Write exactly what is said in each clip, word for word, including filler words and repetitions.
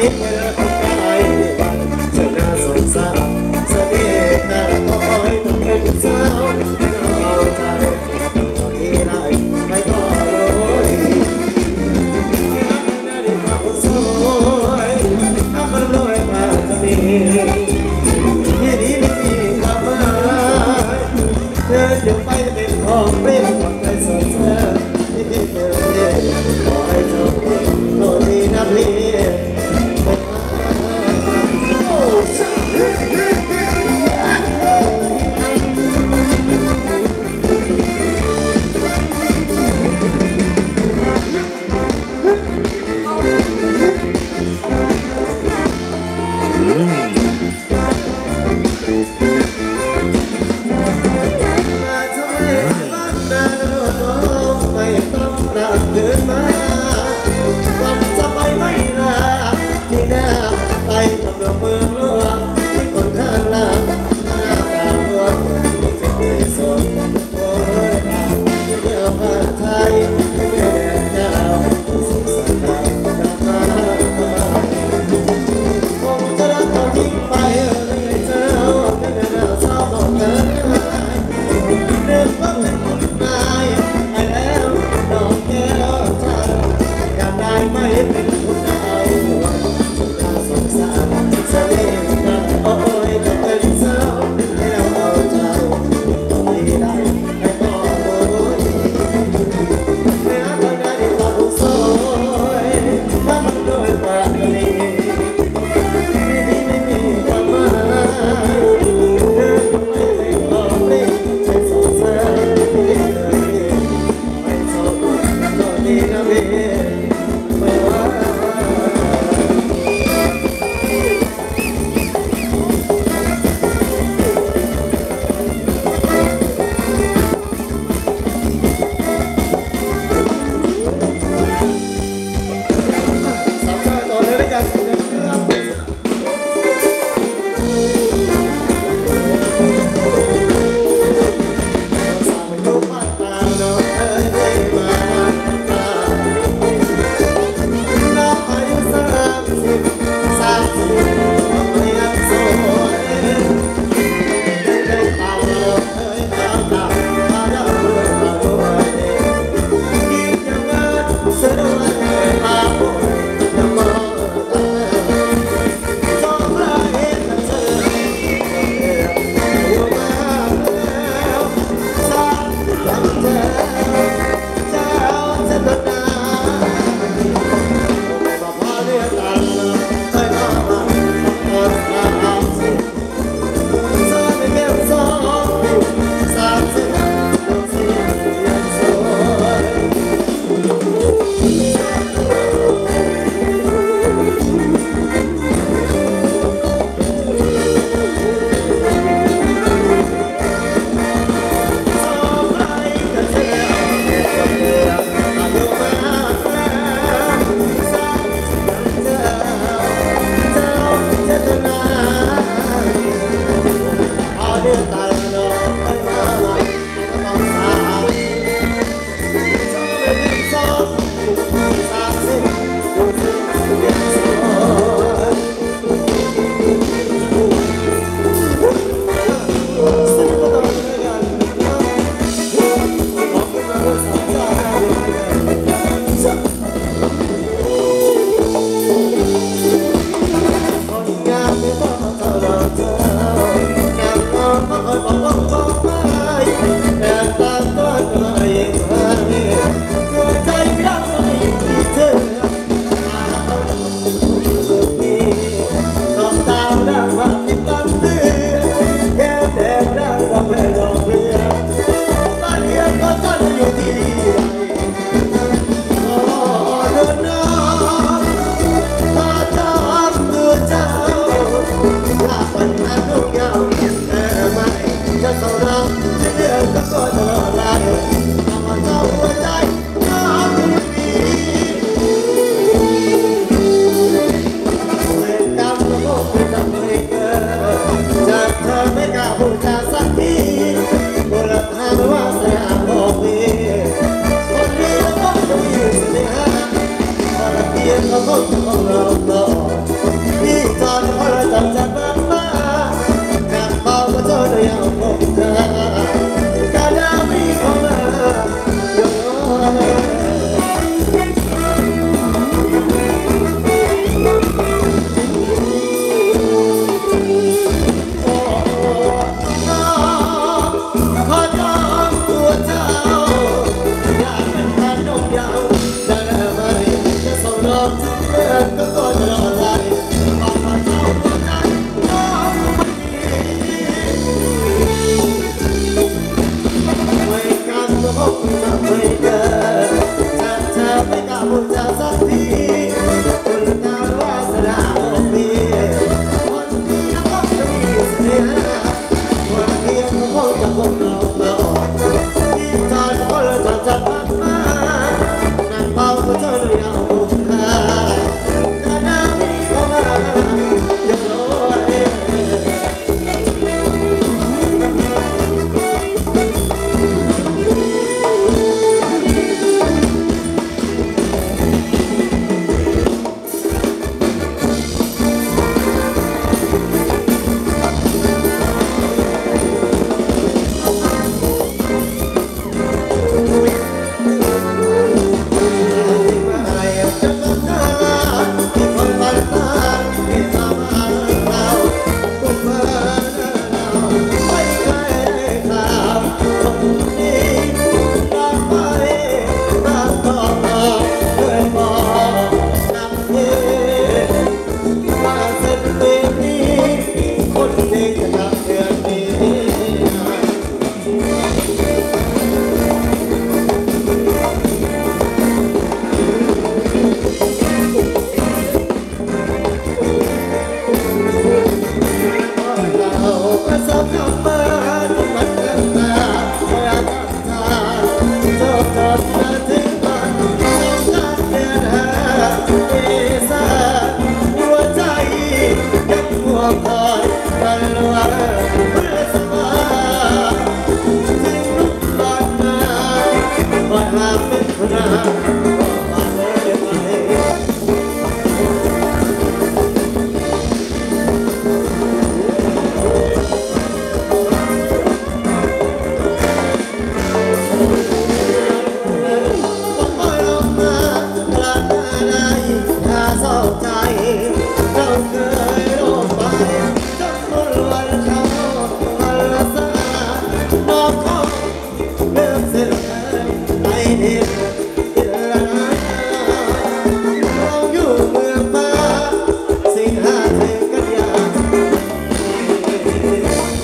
I'm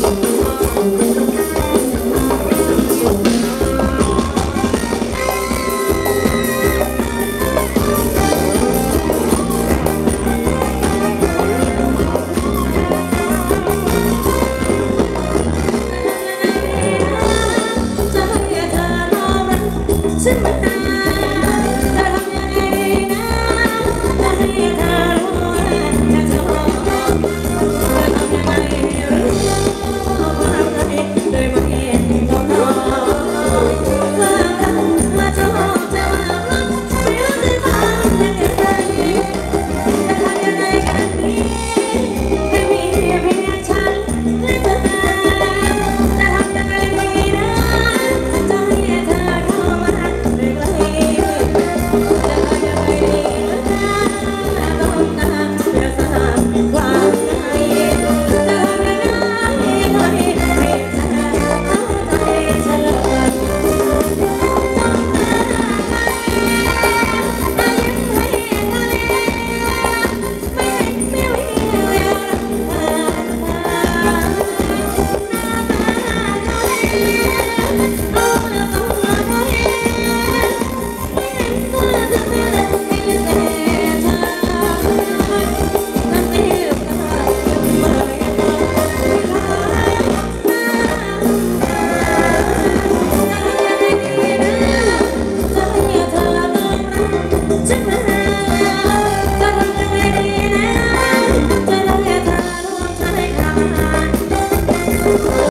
Thank you.